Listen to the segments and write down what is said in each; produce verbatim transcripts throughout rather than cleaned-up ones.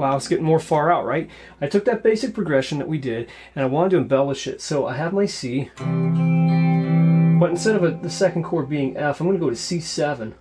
wow, it's getting more far out, right? I took that basic progression that we did and I wanted to embellish it. So I have my C, but instead of a, the second chord being F, I'm going to go to C seven.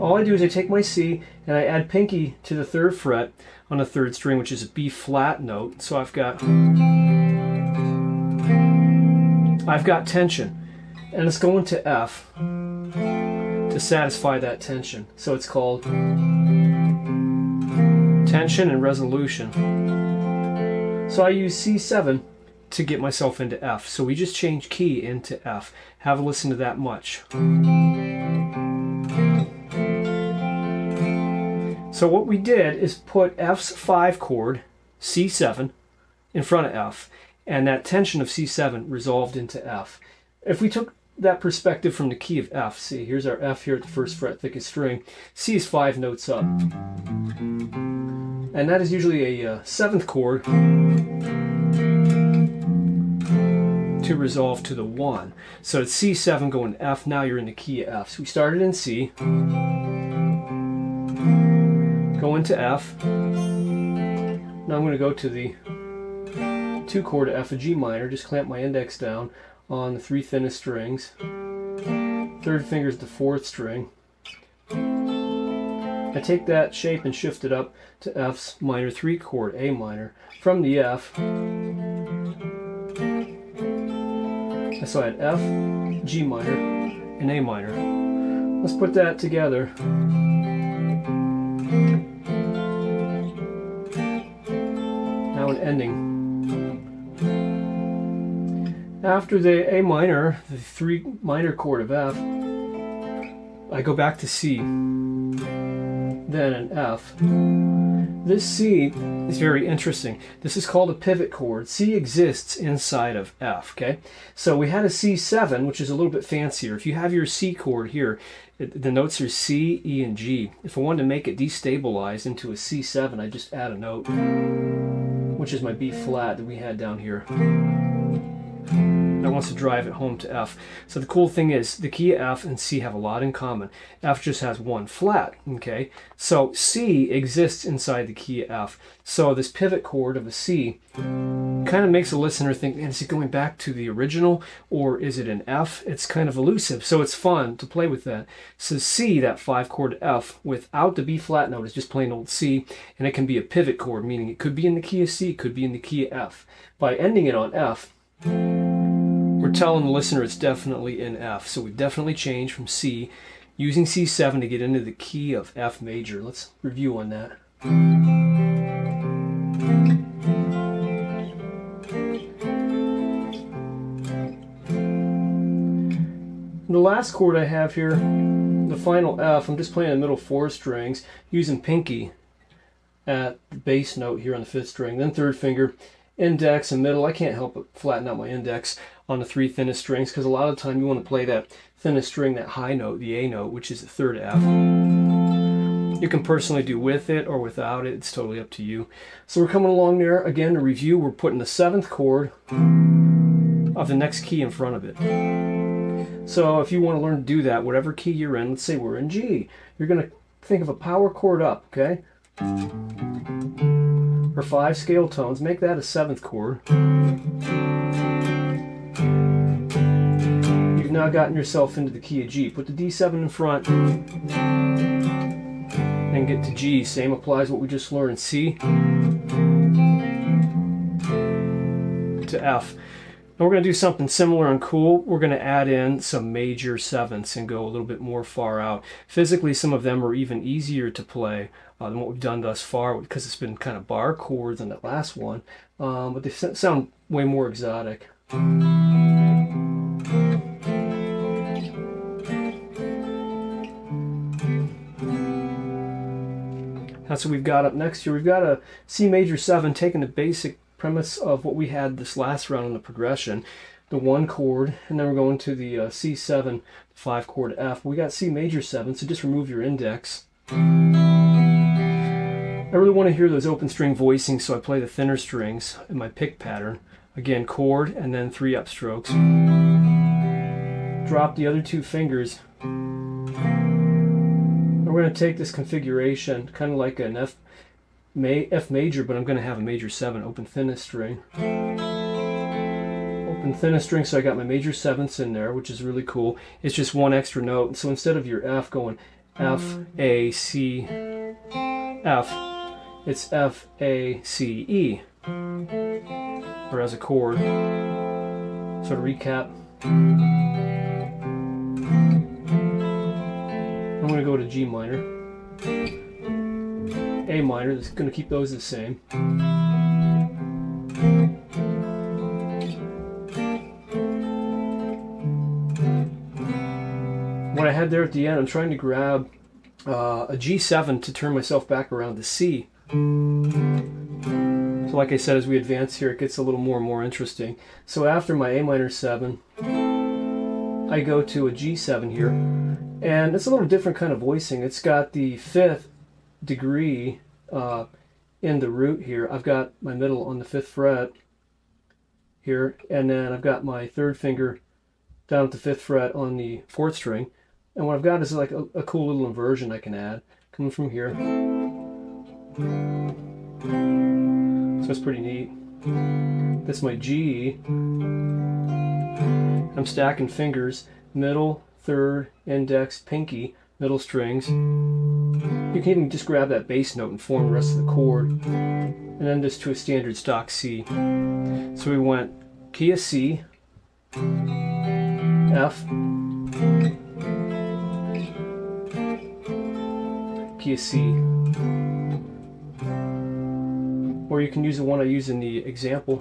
All I do is I take my C and I add pinky to the third fret on the third string, which is a B flat note. So I've got, I've got tension, and it's going to F to satisfy that tension. So it's called tension and resolution. So I use C seven to get myself into F. So we just change key into F. Have a listen to that much. So what we did is put F's five chord, C seven, in front of F, and that tension of C seven resolved into F. If we took that perspective from the key of F, see, here's our F here at the first fret, thickest string. C is five notes up. And that is usually a uh, seventh chord to resolve to the one. So it's C seven going to F, now you're in the key of F. So we started in C, going to F. Now I'm going to go to the two chord of F, a G minor, just clamp my index down on the three thinnest strings, third finger is the fourth string. I take that shape and shift it up to F's minor three chord, A minor, from the F. So I had F, G minor, and A minor. Let's put that together. Now an ending. After the A minor, the three minor chord of F, I go back to C, then an F. This C is very interesting. This is called a pivot chord. C exists inside of F, okay? So we had a C seven, which is a little bit fancier. If you have your C chord here, the notes are C, E, and G. If I wanted to make it destabilized into a C seven, I just add a note, which is my B flat that we had down here. That wants to drive it home to F. So the cool thing is the key of F and C have a lot in common. F just has one flat, okay? So C exists inside the key of F. So this pivot chord of a C kind of makes a listener think, man, is it going back to the original or is it an F? It's kind of elusive, so it's fun to play with that. So C, that five chord F without the B flat note, is just plain old C, and it can be a pivot chord, meaning it could be in the key of C, it could be in the key of F. By ending it on F, we're telling the listener it's definitely in F. So we've definitely changed from C, using C seven to get into the key of F major. Let's review on that. The last chord I have here, the final F, I'm just playing the middle four strings, using pinky at the bass note here on the fifth string, then third finger, index and middle. I can't help but flatten out my index on the three thinnest strings, because a lot of the time you want to play that thinnest string, that high note, the A note, which is the third F. You can personally do with it or without it, it's totally up to you. So we're coming along there. Again, to review, we're putting the seventh chord of the next key in front of it. So if you want to learn to do that, whatever key you're in, let's say we're in G, you're going to think of a power chord up, okay? Or five scale tones, make that a seventh chord. You've now gotten yourself into the key of G. Put the D seven in front and get to G. Same applies what we just learned. C to F. Now we're going to do something similar and cool. We're going to add in some major sevenths and go a little bit more far out. Physically, some of them are even easier to play uh, than what we've done thus far, because it's been kind of bar chords on that last one, um, but they sound way more exotic. That's what we've got up next here. We've got a C major seven, taking the basic premise of what we had this last round on the progression, the one chord, and then we're going to the uh, C seven, five chord F. We got C major seven, so just remove your index. I really want to hear those open string voicings, so I play the thinner strings in my pick pattern. Again, chord, and then three upstrokes. Drop the other two fingers. And we're going to take this configuration, kind of like an F F major, but I'm going to have a major seven, open thinnest string. Open thinnest string, so I got my major sevenths in there, which is really cool. It's just one extra note. So instead of your F going F, A, C, F, it's F, A, C, E, or as a chord. So to recap, I'm going to go to G minor, A minor, that's going to keep those the same. What I had there at the end, I'm trying to grab uh, a G seven to turn myself back around to C. So like I said, as we advance here, it gets a little more and more interesting. So after my A minor seven, I go to a G seven here, and it's a little different kind of voicing. It's got the fifth degree uh, in the root here. I've got my middle on the fifth fret here, and then I've got my third finger down at the fifth fret on the fourth string, and what I've got is like a, a cool little inversion I can add coming from here, so it's pretty neat. That's my G. I'm stacking fingers, middle, third, index, pinky, middle strings. You can even just grab that bass note and form the rest of the chord, and then just to a standard stock C. So we went key of C, F, key of C, or you can use the one I use in the example.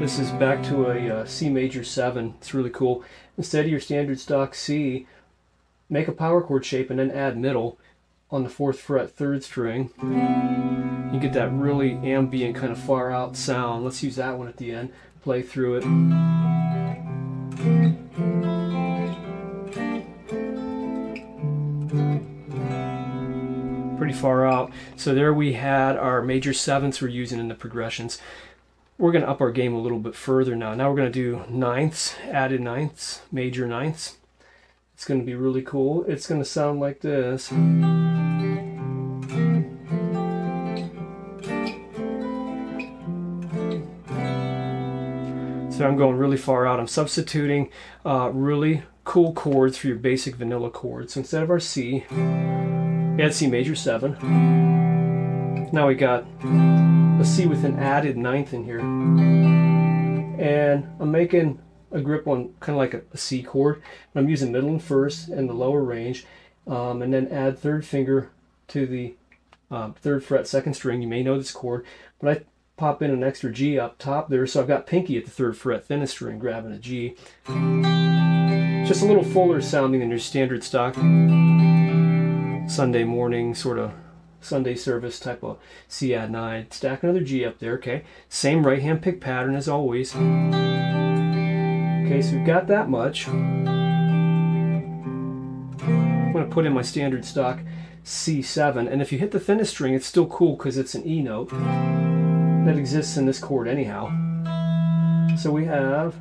This is back to a, a C major seven. It's really cool. Instead of your standard stock C, make a power chord shape and then add middle on the fourth fret, third string. You get that really ambient kind of far out sound. Let's use that one at the end. Play through it. Pretty far out. So there we had our major sevenths we're using in the progressions. We're going to up our game a little bit further now. Now we're going to do ninths, added ninths, major ninths. It's going to be really cool. It's going to sound like this. So I'm going really far out. I'm substituting uh, really cool chords for your basic vanilla chords. So instead of our C, we had C major seven. Now we got a C with an added ninth in here. And I'm making a grip on kind of like a, a C chord. And I'm using middle and first and the lower range, um, and then add third finger to the uh, third fret, second string. You may know this chord, but I pop in an extra G up top there, so I've got pinky at the third fret, thinnest string, grabbing a G. Just a little fuller sounding than your standard stock Sunday morning sort of Sunday service type of C add nine. Stack another G up there. Okay, same right hand pick pattern as always. Okay, so we've got that much. I'm going to put in my standard stock C seven, and if you hit the thinnest string, it's still cool because it's an E note that exists in this chord anyhow. So we have,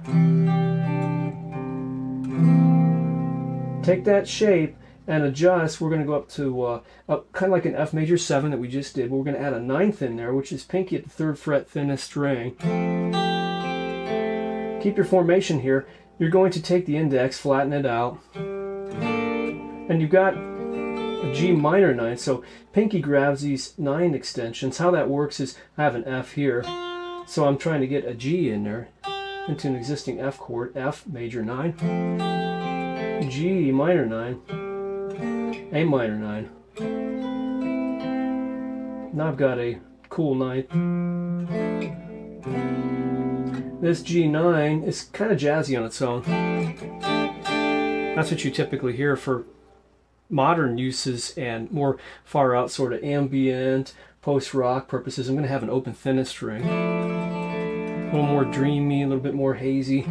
take that shape and adjust. We're going to go up to uh, up kind of like an F major seven that we just did. We're going to add a ninth in there, which is pinky at the third fret, thinnest string. Keep your formation here. You're going to take the index, flatten it out, and you've got a G minor nine, so pinky grabs these nine extensions. How that works is I have an F here, so I'm trying to get a G in there into an existing F chord. F major nine, G minor nine, A minor nine. Now I've got a cool ninth. This G nine is kind of jazzy on its own. That's what you typically hear for modern uses and more far out sort of ambient, post-rock purposes. I'm going to have an open thinnest string. A little more dreamy, a little bit more hazy.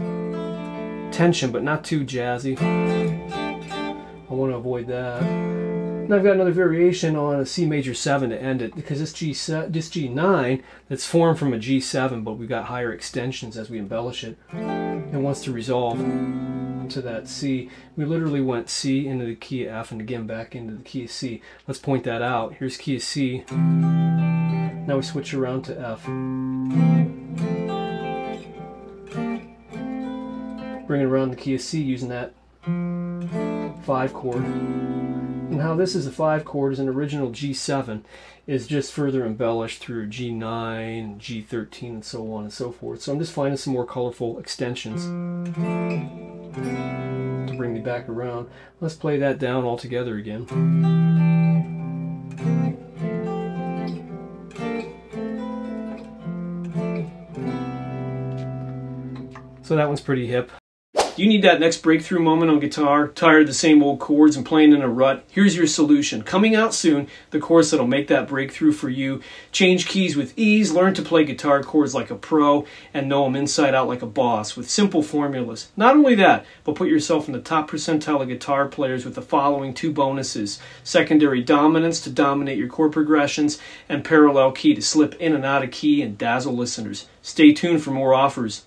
Tension, but not too jazzy. I want to avoid that. Now I've got another variation on a C major seven to end it, because this G se this G nine that's formed from a G seven, but we've got higher extensions as we embellish it, and wants to resolve. into that C. We literally went C into the key F and again back into the key C. Let's point that out. Here's key C. Now we switch around to F. Bring it around the key of C using that five chord. And how this is a five chord is an original G seven is just further embellished through G nine, G thirteen, and so on and so forth. So I'm just finding some more colorful extensions to bring me back around. Let's play that down all together again. So that one's pretty hip. You need that next breakthrough moment on guitar? Tired of the same old chords and playing in a rut? Here's your solution. Coming out soon, the course that'll make that breakthrough for you. Change keys with ease, learn to play guitar chords like a pro, and know them inside out like a boss with simple formulas. Not only that, but put yourself in the top percentile of guitar players with the following two bonuses. Secondary dominance to dominate your chord progressions, and parallel key to slip in and out of key and dazzle listeners. Stay tuned for more offers.